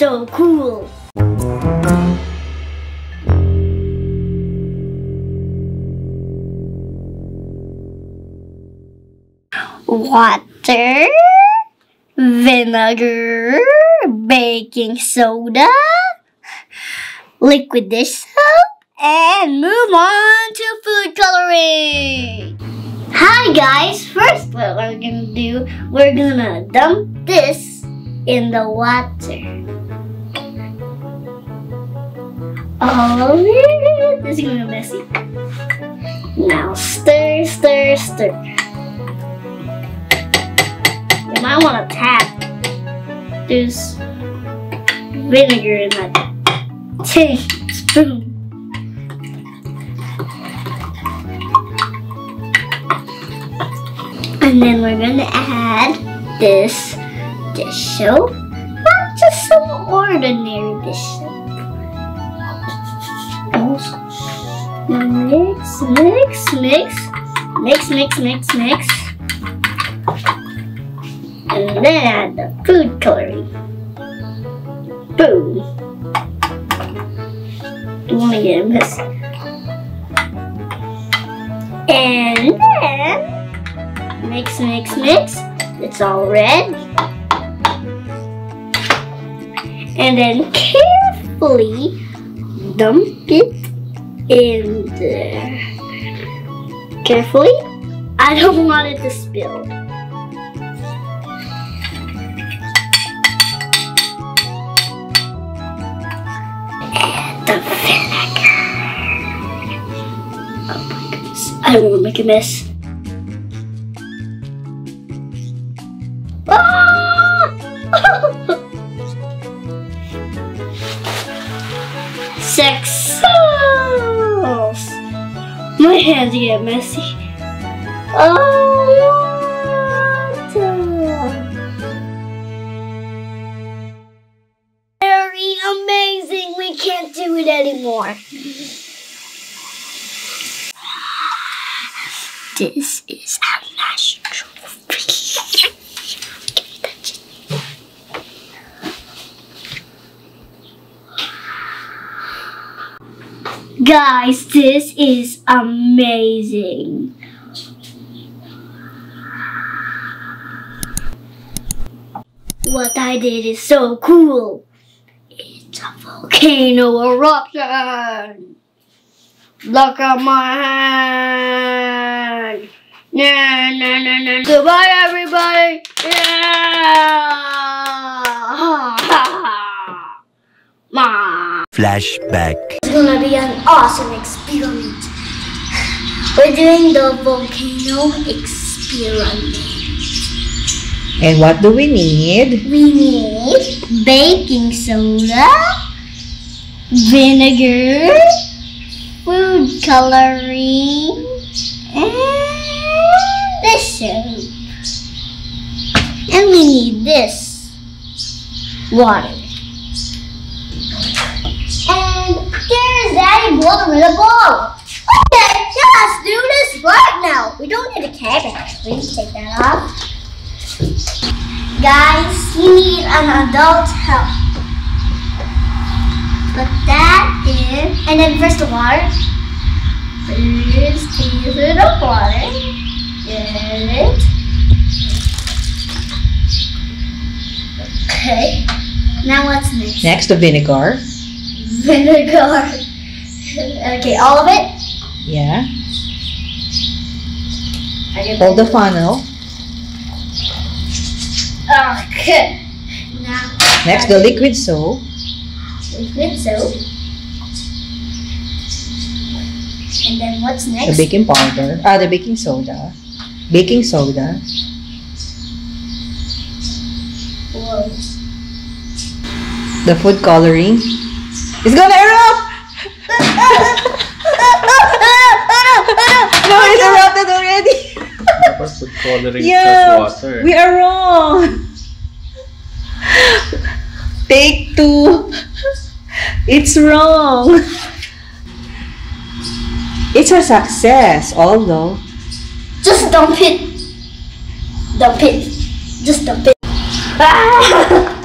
so cool! Water, vinegar, baking soda, liquid dish soap, and move on to food coloring. Hi guys, first what we're gonna do, we're gonna dump this in the water. Oh, this is gonna be messy. Now stir, stir, stir. You might want to tap. There's vinegar in that teaspoon. And then we're going to add this dish soap. Not just some ordinary dish soap. Mix, mix, mix. Mix, mix, mix, mix. And then add the food coloring. Boom. You want to get a mess. And then mix, mix, mix. It's all red. And then carefully dump it in there. Carefully. I don't want it to spill. I don't want to make a mess. Ah! Success! My hands get messy. Oh, water! Very amazing! We can't do it anymore. This is a natural freak. Guys, this is amazing. What I did is so cool. It's a volcano eruption. Look at my hand! Nah, nah, nah, nah. Goodbye, everybody! Yeah! Flashback. It's gonna be an awesome experiment. We're doing the volcano experiment. And what do we need? We need baking soda, vinegar, food coloring, and this soap. And we need this water. And there's Daddy Boulder with a ball. Okay, let's do this right now. We don't need a cabinet. We need to take that off. Guys, you need an adult's help. Put that in, and then first the water. First teaspoon of water. Get it. Okay. Now what's next? Next, the vinegar. Vinegar. Okay, all of it? Yeah. Hold the funnel. Okay. Now. Next, the liquid soap. Liquid soap. And then what's next? The baking powder. The baking soda. Baking soda. Whoa. The food coloring. It's gonna erupt! No, it erupted already! What food coloring? Yeah, water. We are wrong! Take two! It's wrong. It's a success, although. Just dump it. Dump it. Just dump it. Ah!